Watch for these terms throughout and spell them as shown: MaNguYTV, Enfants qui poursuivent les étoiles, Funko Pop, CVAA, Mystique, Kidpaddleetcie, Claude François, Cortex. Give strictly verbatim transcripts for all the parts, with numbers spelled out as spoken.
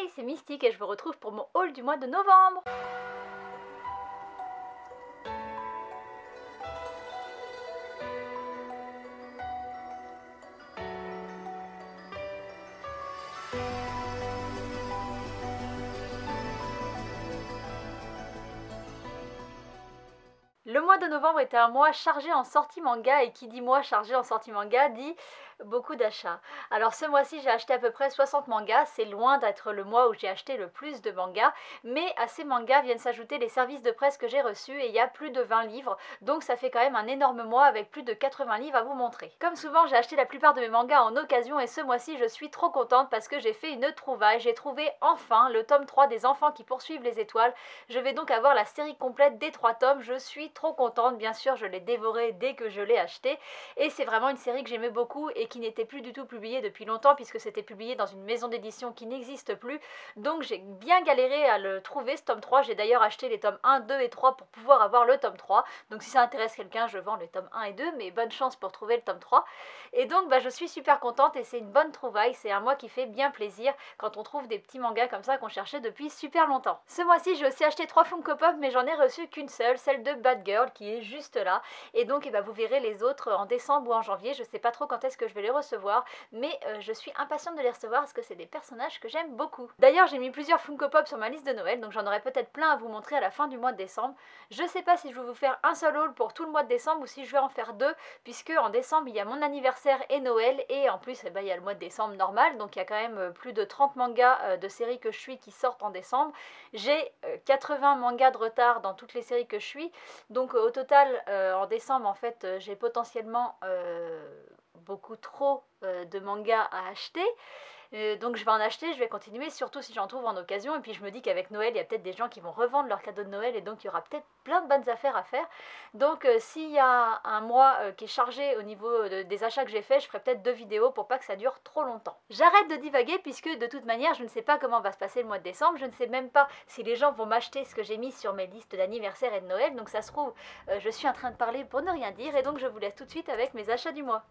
Hey, c'est Mystique et je vous retrouve pour mon haul du mois de novembre. Le mois de novembre était un mois chargé en sorties manga, et qui dit mois chargé en sorties manga dit beaucoup d'achats. Alors ce mois-ci j'ai acheté à peu près soixante mangas, c'est loin d'être le mois où j'ai acheté le plus de mangas, mais à ces mangas viennent s'ajouter les services de presse que j'ai reçus et il y a plus de vingt livres, donc ça fait quand même un énorme mois avec plus de quatre-vingts livres à vous montrer. Comme souvent j'ai acheté la plupart de mes mangas en occasion et ce mois-ci je suis trop contente parce que j'ai fait une trouvaille, j'ai trouvé enfin le tome trois des Enfants qui poursuivent les étoiles. Je vais donc avoir la série complète des trois tomes, je suis trop contente, bien sûr je l'ai dévorée dès que je l'ai achetée et c'est vraiment une série que j'aimais beaucoup et qui n'était plus du tout publiée depuis longtemps puisque c'était publié dans une maison d'édition qui n'existe plus, donc j'ai bien galéré à le trouver ce tome trois, j'ai d'ailleurs acheté les tomes un, deux et trois pour pouvoir avoir le tome trois, donc si ça intéresse quelqu'un je vends les tomes un et deux mais bonne chance pour trouver le tome trois. Et donc bah, je suis super contente et c'est une bonne trouvaille, c'est un mois qui fait bien plaisir quand on trouve des petits mangas comme ça qu'on cherchait depuis super longtemps. Ce mois-ci j'ai aussi acheté trois Funko Pop mais j'en ai reçu qu'une seule, celle de Bad Girl qui est juste là, et donc et bah, vous verrez les autres en décembre ou en janvier, je sais pas trop quand est-ce que je vais les recevoir, mais euh, je suis impatiente de les recevoir parce que c'est des personnages que j'aime beaucoup. D'ailleurs j'ai mis plusieurs Funko Pop sur ma liste de Noël, donc j'en aurai peut-être plein à vous montrer à la fin du mois de décembre. Je sais pas si je vais vous faire un seul haul pour tout le mois de décembre ou si je vais en faire deux, puisque en décembre il y a mon anniversaire et Noël, et en plus eh ben, il y a le mois de décembre normal, donc il y a quand même plus de trente mangas euh, de séries que je suis qui sortent en décembre. J'ai euh, quatre-vingts mangas de retard dans toutes les séries que je suis, donc euh, au total euh, en décembre en fait euh, j'ai potentiellement euh, beaucoup trop euh, de mangas à acheter. Euh, donc je vais en acheter, je vais continuer, surtout si j'en trouve en occasion, et puis je me dis qu'avec Noël il y a peut-être des gens qui vont revendre leurs cadeaux de Noël et donc il y aura peut-être plein de bonnes affaires à faire. Donc euh, s'il y a un mois euh, qui est chargé au niveau de, des achats que j'ai fait, je ferai peut-être deux vidéos pour pas que ça dure trop longtemps. J'arrête de divaguer puisque de toute manière je ne sais pas comment va se passer le mois de décembre, je ne sais même pas si les gens vont m'acheter ce que j'ai mis sur mes listes d'anniversaire et de Noël, donc ça se trouve euh, je suis en train de parler pour ne rien dire, et donc je vous laisse tout de suite avec mes achats du mois.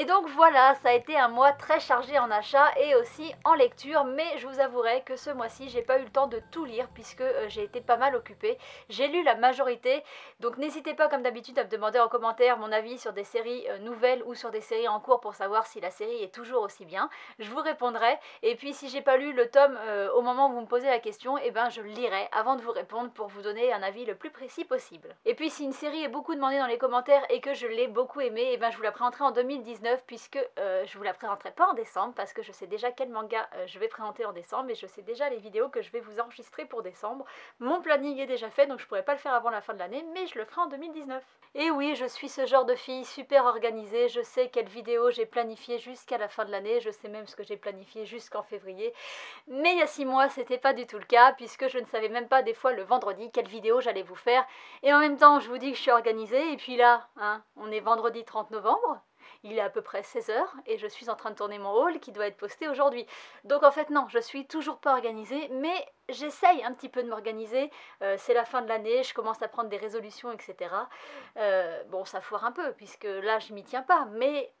Et donc voilà, ça a été un mois très chargé en achats et aussi en lecture, mais je vous avouerai que ce mois-ci j'ai pas eu le temps de tout lire puisque j'ai été pas mal occupée. J'ai lu la majorité, donc n'hésitez pas comme d'habitude à me demander en commentaire mon avis sur des séries nouvelles ou sur des séries en cours pour savoir si la série est toujours aussi bien, je vous répondrai. Et puis si j'ai pas lu le tome euh, au moment où vous me posez la question, et eh ben je le lirai avant de vous répondre pour vous donner un avis le plus précis possible. Et puis si une série est beaucoup demandée dans les commentaires et que je l'ai beaucoup aimée, et eh ben je vous la présenterai en deux mille dix-neuf puisque euh, je vous la présenterai pas en décembre parce que je sais déjà quel manga euh, je vais présenter en décembre et je sais déjà les vidéos que je vais vous enregistrer pour décembre. Mon planning est déjà fait donc je pourrais pas le faire avant la fin de l'année, mais je le ferai en deux mille dix-neuf. Et oui, je suis ce genre de fille super organisée, je sais quelle vidéo j'ai planifiée jusqu'à la fin de l'année, je sais même ce que j'ai planifié jusqu'en février, mais il y a six mois c'était pas du tout le cas puisque je ne savais même pas des fois le vendredi quelle vidéo j'allais vous faire, et en même temps je vous dis que je suis organisée et puis là, hein, on est vendredi trente novembre. Il est à peu près seize heures et je suis en train de tourner mon haul qui doit être posté aujourd'hui. Donc en fait non, je suis toujours pas organisée, mais j'essaye un petit peu de m'organiser. Euh, c'est la fin de l'année, je commence à prendre des résolutions, et cetera. Euh, bon, ça foire un peu puisque là je m'y tiens pas, mais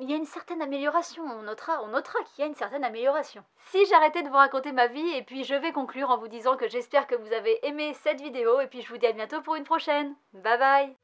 il y a une certaine amélioration, on notera, on notera qu'il y a une certaine amélioration. Si j'arrêtais de vous raconter ma vie, et puis je vais conclure en vous disant que j'espère que vous avez aimé cette vidéo et puis je vous dis à bientôt pour une prochaine. Bye bye.